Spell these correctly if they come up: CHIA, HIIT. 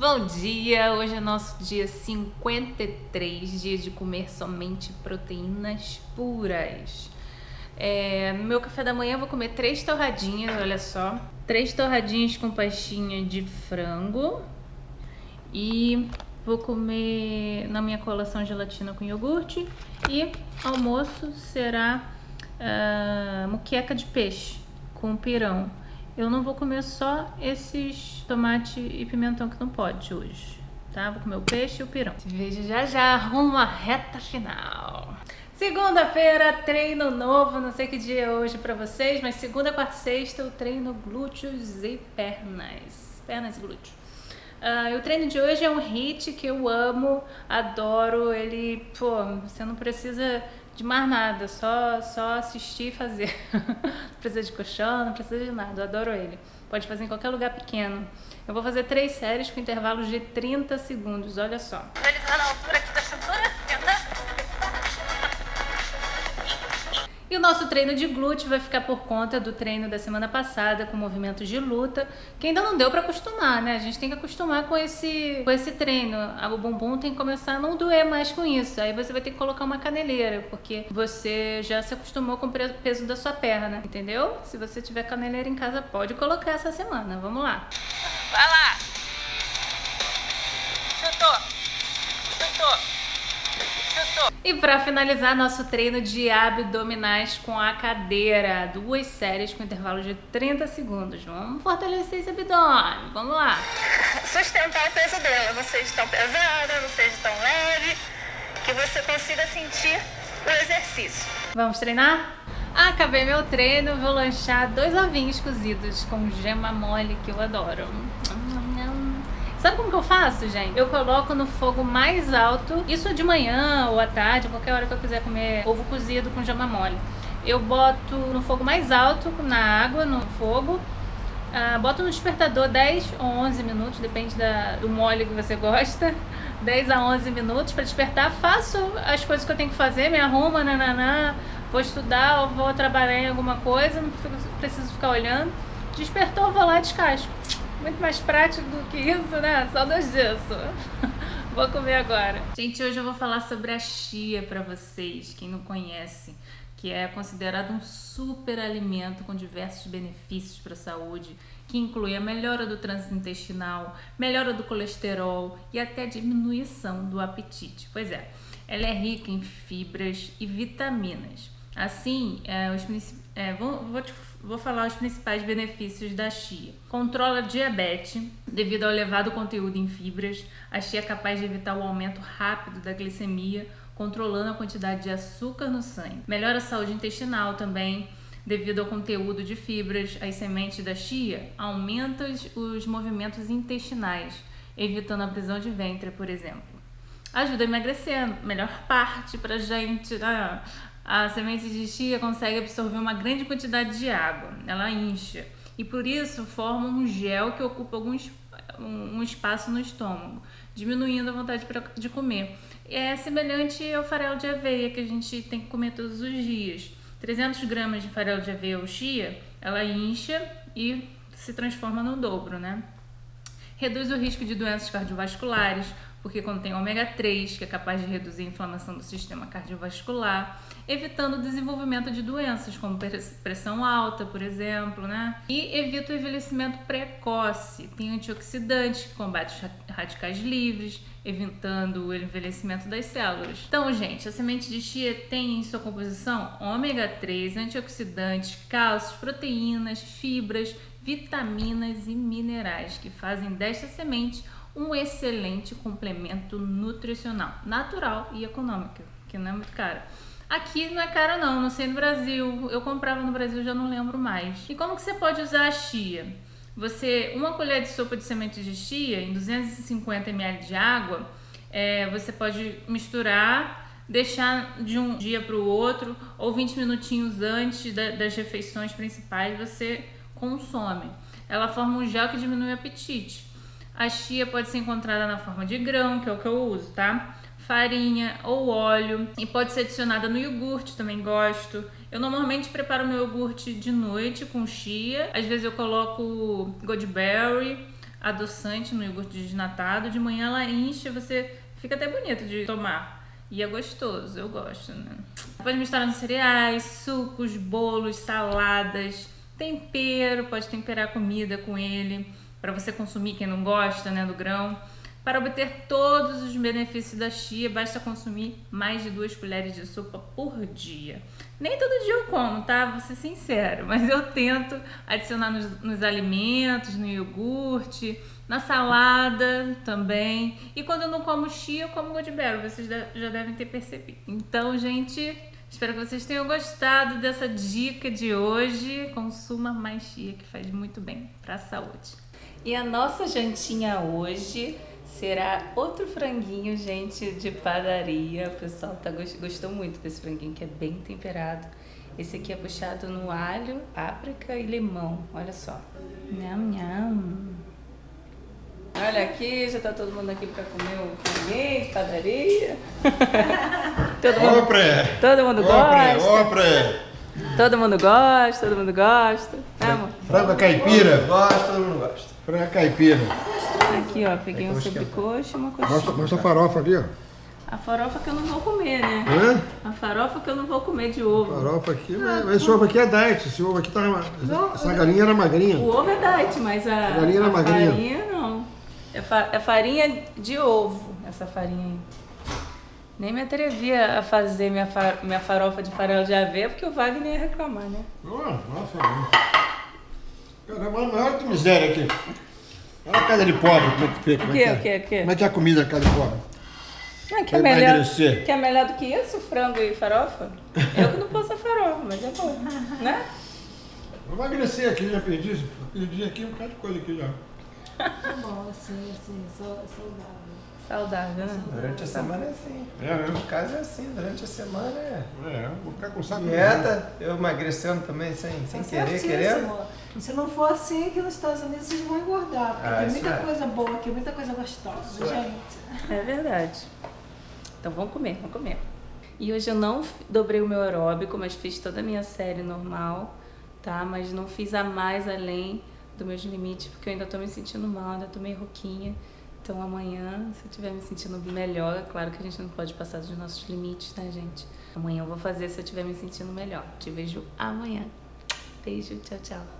Bom dia! Hoje é nosso dia 53, dia de comer somente proteínas puras. No meu café da manhã eu vou comer 3 torradinhas, olha só. 3 torradinhas com pastinha de frango. E vou comer na minha colação gelatina com iogurte. E almoço será muqueca de peixe com pirão. Eu não vou comer só esses tomate e pimentão que não pode hoje, tá? Vou comer o peixe e o pirão. Te vejo já já, rumo à reta final. Segunda-feira, treino novo, não sei que dia é hoje pra vocês, mas segunda, quarta e sexta eu treino glúteos e pernas. Pernas e glúteos. O treino de hoje é um HIIT que eu amo, adoro, ele, você não precisa de mais nada, só assistir e fazer. Não precisa de colchão, não precisa de nada, eu adoro ele. Pode fazer em qualquer lugar pequeno. Eu vou fazer 3 séries com intervalos de 30 segundos, olha só. E o nosso treino de glúteo vai ficar por conta do treino da semana passada com movimentos de luta, que ainda não deu pra acostumar, né? A gente tem que acostumar com esse treino. O bumbum tem que começar a não doer mais com isso. Aí você vai ter que colocar uma caneleira, porque você já se acostumou com o peso da sua perna, entendeu? Se você tiver caneleira em casa, pode colocar essa semana. Vamos lá. Vai lá! Sentou! E para finalizar nosso treino de abdominais com a cadeira, 2 séries com intervalo de 30 segundos. Vamos fortalecer esse abdômen, vamos lá. Sustentar o peso dela, não seja tão pesada, não seja tão leve, que você consiga sentir o exercício. Vamos treinar? Acabei meu treino, vou lanchar 2 ovinhos cozidos com gema mole que eu adoro. Sabe como que eu faço, gente? Eu coloco no fogo mais alto, isso de manhã ou à tarde, qualquer hora que eu quiser comer ovo cozido com gema mole. Eu boto no fogo mais alto, na água, no fogo, boto no despertador 10 ou 11 minutos, depende do mole que você gosta, 10 a 11 minutos para despertar, faço as coisas que eu tenho que fazer, me arrumo, nananã, vou estudar ou vou trabalhar em alguma coisa, não preciso ficar olhando, despertou, eu vou lá e descasco. Muito mais prático do que isso, né? Só dois dias. Vou comer agora. Gente, hoje eu vou falar sobre a chia pra vocês, quem não conhece, que é considerado um super alimento com diversos benefícios para a saúde, que inclui a melhora do trânsito intestinal, melhora do colesterol e até diminuição do apetite. Pois é, ela é rica em fibras e vitaminas. Assim, vou falar os principais benefícios da chia. Controla diabetes, devido ao elevado conteúdo em fibras. A chia é capaz de evitar o aumento rápido da glicemia, controlando a quantidade de açúcar no sangue. Melhora a saúde intestinal também, devido ao conteúdo de fibras. As sementes da chia aumentam os movimentos intestinais, evitando a prisão de ventre, por exemplo. Ajuda a emagrecer, melhor parte pra gente... A semente de chia consegue absorver uma grande quantidade de água, ela incha e por isso forma um gel que ocupa um espaço no estômago, diminuindo a vontade de comer. É semelhante ao farelo de aveia que a gente tem que comer todos os dias. 300 gramas de farelo de aveia ou chia, ela incha e se transforma no dobro, né? Reduz o risco de doenças cardiovasculares, porque contém ômega 3, que é capaz de reduzir a inflamação do sistema cardiovascular, evitando o desenvolvimento de doenças, como pressão alta, por exemplo, né? E evita o envelhecimento precoce. Tem antioxidantes, que combate os radicais livres, evitando o envelhecimento das células. Então, gente, a semente de chia tem em sua composição ômega 3, antioxidantes, cálcio, proteínas, fibras, vitaminas e minerais, que fazem desta semente um excelente complemento nutricional, natural e econômico, que não é muito caro. Aqui não é caro não, não sei no Brasil, eu comprava no Brasil, já não lembro mais. E como que você pode usar a chia? Uma colher de sopa de semente de chia em 250 ml de água, você pode misturar, deixar de um dia para o outro, ou 20 minutinhos antes das refeições principais você consome. Ela forma um gel que diminui o apetite. A chia pode ser encontrada na forma de grão, que é o que eu uso, tá? Farinha ou óleo. E pode ser adicionada no iogurte, também gosto. Eu normalmente preparo meu iogurte de noite com chia. Às vezes eu coloco goldberry, adoçante no iogurte desnatado. De manhã ela enche, você fica até bonito de tomar. E é gostoso, eu gosto, né? Pode misturar nos cereais, sucos, bolos, saladas, tempero. Pode temperar a comida com ele, para você consumir, quem não gosta, né, do grão. Para obter todos os benefícios da chia, basta consumir mais de 2 colheres de sopa por dia. Nem todo dia eu como, tá? Vou ser sincero, mas eu tento adicionar nos alimentos, no iogurte, na salada também. E quando eu não como chia, eu como goodberry, vocês já devem ter percebido. Então, gente, espero que vocês tenham gostado dessa dica de hoje. Consuma mais chia, que faz muito bem para a saúde. E a nossa jantinha hoje será outro franguinho, gente, de padaria. O pessoal gostou muito desse franguinho, que é bem temperado. Esse aqui é puxado no alho, páprica e limão. Olha só. Nham, nham. Olha aqui, já tá todo mundo aqui pra comer o franguinho de padaria. Todo mundo gosta. Todo mundo gosta. Frango caipira. Todo mundo gosta. Frango caipira. Aqui, ó, peguei um sobrecoxa e uma coxinha. Mostra a farofa ali, ó. A farofa que eu não vou comer, né? Hã? A farofa que eu não vou comer de ovo. A farofa aqui, mas esse ovo aqui é diet. Esse ovo aqui tá... Essa galinha era magrinha. O ovo é diet, mas a galinha era magrinha. Farinha não. É farinha de ovo, essa farinha aí. Nem me atrevia a fazer minha farofa de farelo de aveia, porque o Wagner ia reclamar, né? Nossa, caramba, é a maior miséria aqui. Olha a casa de pobre, como é que fica? Como é que é a comida na casa de pobre? Que é melhor do que isso, frango e farofa? Eu que não posso a farofa, mas é bom, né? Eu vou emagrecer aqui, já perdi aqui um bocado de coisa aqui já. Tá bom, assim, saudável. Saudável, né? Durante a semana é assim. No caso é assim, durante a semana é. Vou ficar com saco. Dieta, eu emagrecendo também, sem querer, querendo. Se não for assim, aqui nos Estados Unidos vocês vão engordar, porque tem muita coisa boa aqui, muita coisa gostosa, gente. É verdade. Então vamos comer. E hoje eu não dobrei o meu aeróbico, mas fiz toda a minha série normal, tá? Mas não fiz a mais além dos meus limites, porque eu ainda tô me sentindo mal, ainda tô meio rouquinha. Então amanhã, se eu estiver me sentindo melhor, é claro que a gente não pode passar dos nossos limites, tá, gente? Amanhã eu vou fazer se eu estiver me sentindo melhor. Te vejo amanhã. Beijo, tchau, tchau.